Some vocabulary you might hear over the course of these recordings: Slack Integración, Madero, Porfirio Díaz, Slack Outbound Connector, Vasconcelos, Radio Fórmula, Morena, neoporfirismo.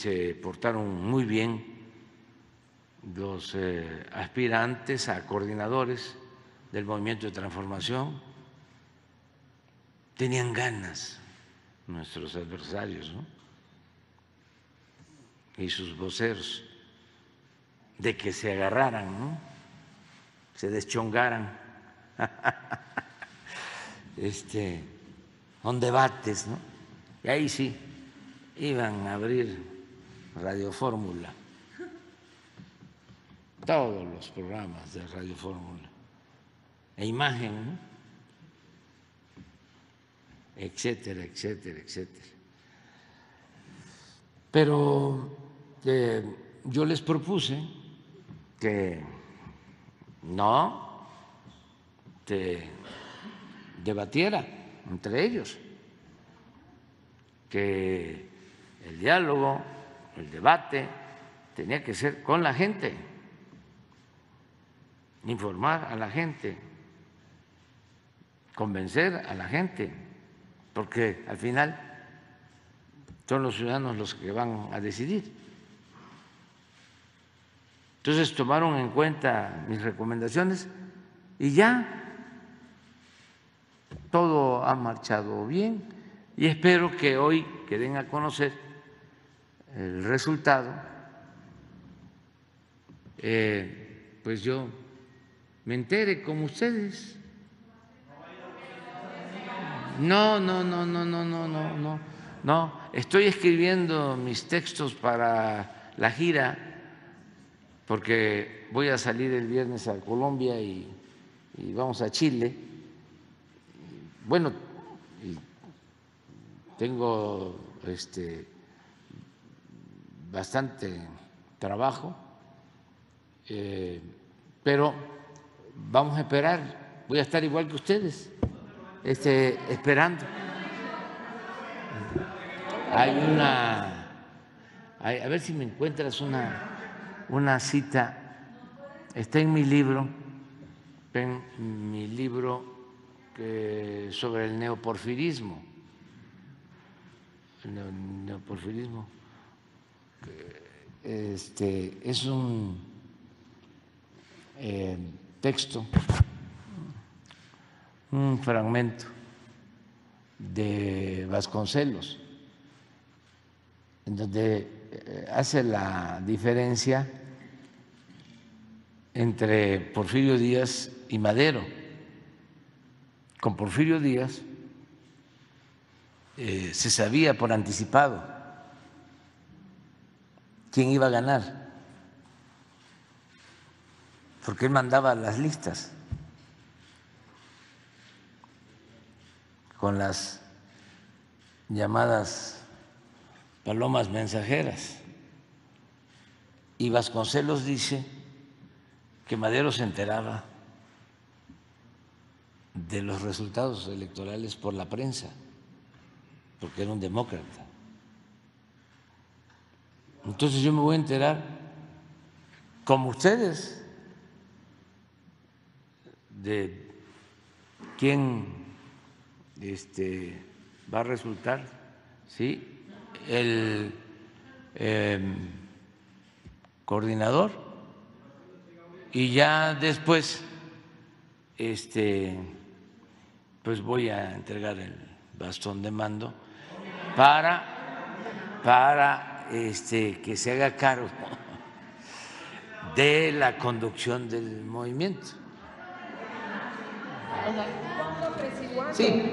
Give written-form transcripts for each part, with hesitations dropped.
se portaron muy bien los aspirantes a coordinadores del Movimiento de Transformación. Tenían ganas nuestros adversarios, ¿no?, y sus voceros de que se agarraran, ¿no?, se deschongaran con debates, ¿no? Y ahí sí iban a abrir Radio Fórmula, todos los programas de Radio Fórmula e Imagen, ¿no?, etcétera, etcétera, etcétera. Pero yo les propuse que no se debatiera entre ellos, que el diálogo, el debate tenía que ser con la gente, informar a la gente, convencer a la gente, porque al final son los ciudadanos los que van a decidir. Entonces tomaron en cuenta mis recomendaciones y ya todo ha marchado bien, y espero que hoy que den a conocer el resultado, pues yo me entere como ustedes. No. Estoy escribiendo mis textos para la gira, porque voy a salir el viernes a Colombia y vamos a Chile. Bueno, tengo bastante trabajo, pero vamos a esperar. Voy a estar igual que ustedes, esperando. A ver si me encuentras una cita. Está en mi libro, sobre el neoporfirismo. El neoporfirismo es un texto, un fragmento de Vasconcelos, en donde hace la diferencia entre Porfirio Díaz y Madero. Con Porfirio Díaz se sabía por anticipado quién iba a ganar, porque él mandaba las listas con las llamadas palomas mensajeras, y Vasconcelos dice que Madero se enteraba de los resultados electorales por la prensa, porque era un demócrata. Entonces yo me voy a enterar, como ustedes, de quién va a resultar, ¿sí?, el coordinador, y ya después pues voy a entregar el bastón de mando para que se haga cargo de la conducción del movimiento. Sí,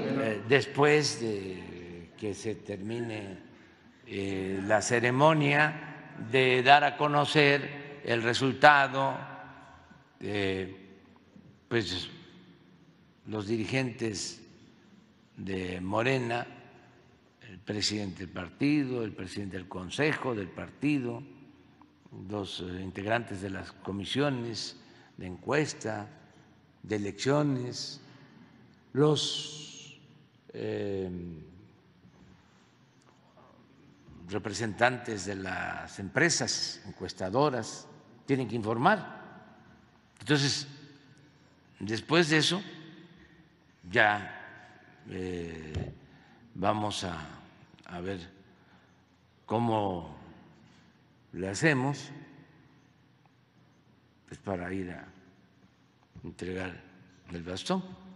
después de que se termine la ceremonia de dar a conocer el resultado, pues los dirigentes de Morena, el presidente del partido, el presidente del consejo del partido, los integrantes de las comisiones de encuesta, de elecciones, los representantes de las empresas encuestadoras tienen que informar. Entonces, después de eso, ya vamos a ver cómo le hacemos pues para ir a entregar el bastón.